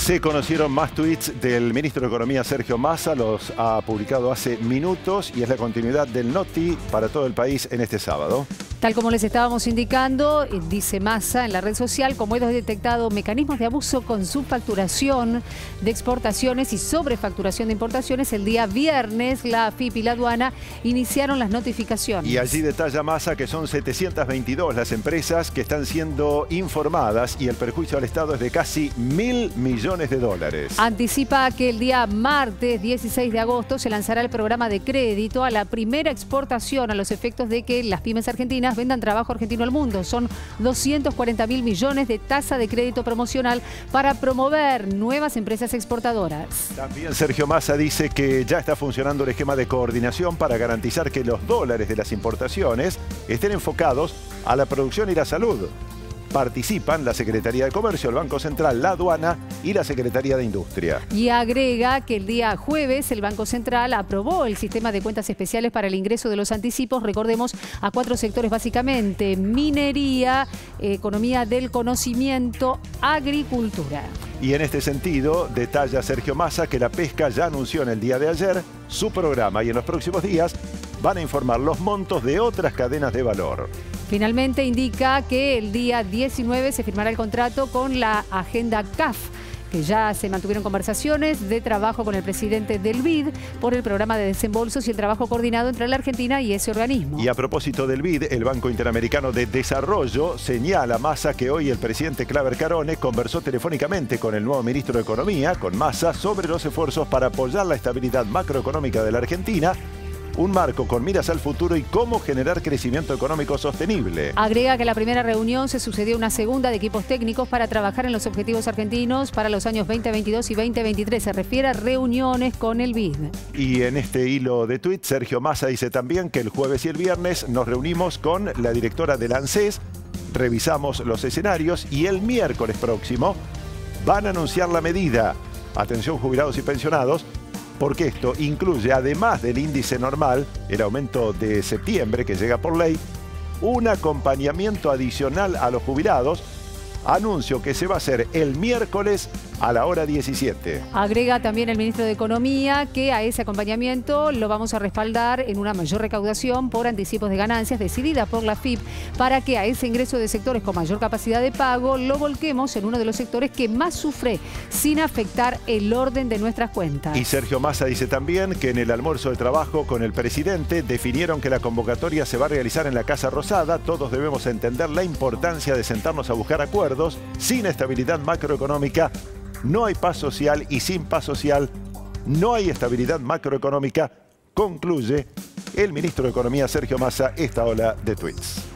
Se conocieron más tweets del ministro de Economía, Sergio Massa, los ha publicado hace minutos y es la continuidad del NOTI para todo el país en este sábado. Tal como les estábamos indicando, dice Massa en la red social, como hemos detectado mecanismos de abuso con subfacturación de exportaciones y sobrefacturación de importaciones, el día viernes la AFIP y la aduana iniciaron las notificaciones. Y allí detalla Massa que son 722 las empresas que están siendo informadas y el perjuicio al Estado es de casi 1.000 millones de dólares. Anticipa que el día martes 16 de agosto se lanzará el programa de crédito a la primera exportación a los efectos de que las pymes argentinas vendan trabajo argentino al mundo. Son 240.000 millones de tasa de crédito promocional para promover nuevas empresas exportadoras. También Sergio Massa dice que ya está funcionando el esquema de coordinación para garantizar que los dólares de las importaciones estén enfocados a la producción y la salud. Participan la Secretaría de Comercio, el Banco Central, la Aduana y la Secretaría de Industria. Y agrega que el día jueves el Banco Central aprobó el sistema de cuentas especiales para el ingreso de los anticipos, recordemos, a 4 sectores básicamente: minería, economía del conocimiento, agricultura. Y en este sentido, detalla Sergio Massa que la pesca ya anunció en el día de ayer su programa y en los próximos días van a informar los montos de otras cadenas de valor. Finalmente indica que el día 19 se firmará el contrato con la agenda CAF, que ya se mantuvieron conversaciones de trabajo con el presidente del BID por el programa de desembolsos y el trabajo coordinado entre la Argentina y ese organismo. Y a propósito del BID, el Banco Interamericano de Desarrollo, señala Massa que hoy el presidente Claver Carone conversó telefónicamente con el nuevo ministro de Economía, con Massa, sobre los esfuerzos para apoyar la estabilidad macroeconómica de la Argentina, un marco con miras al futuro y cómo generar crecimiento económico sostenible. Agrega que la primera reunión se sucedió una segunda de equipos técnicos para trabajar en los objetivos argentinos para los años 2022 y 2023. Se refiere a reuniones con el BID. Y en este hilo de tuit, Sergio Massa dice también que el jueves y el viernes nos reunimos con la directora del ANSES, revisamos los escenarios y el miércoles próximo van a anunciar la medida. Atención jubilados y pensionados, porque esto incluye, además del índice normal, el aumento de septiembre que llega por ley, un acompañamiento adicional a los jubilados, anuncio que se va a hacer el miércoles a la hora 17. Agrega también el ministro de Economía que a ese acompañamiento lo vamos a respaldar en una mayor recaudación por anticipos de ganancias decidida por la AFIP para que a ese ingreso de sectores con mayor capacidad de pago lo volquemos en uno de los sectores que más sufre sin afectar el orden de nuestras cuentas. Y Sergio Massa dice también que en el almuerzo de trabajo con el presidente definieron que la convocatoria se va a realizar en la Casa Rosada. Todos debemos entender la importancia de sentarnos a buscar acuerdos. Sin estabilidad macroeconómica no hay paz social y sin paz social no hay estabilidad macroeconómica, concluye el ministro de Economía Sergio Massa esta ola de tweets.